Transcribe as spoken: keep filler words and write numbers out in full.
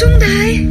兄台。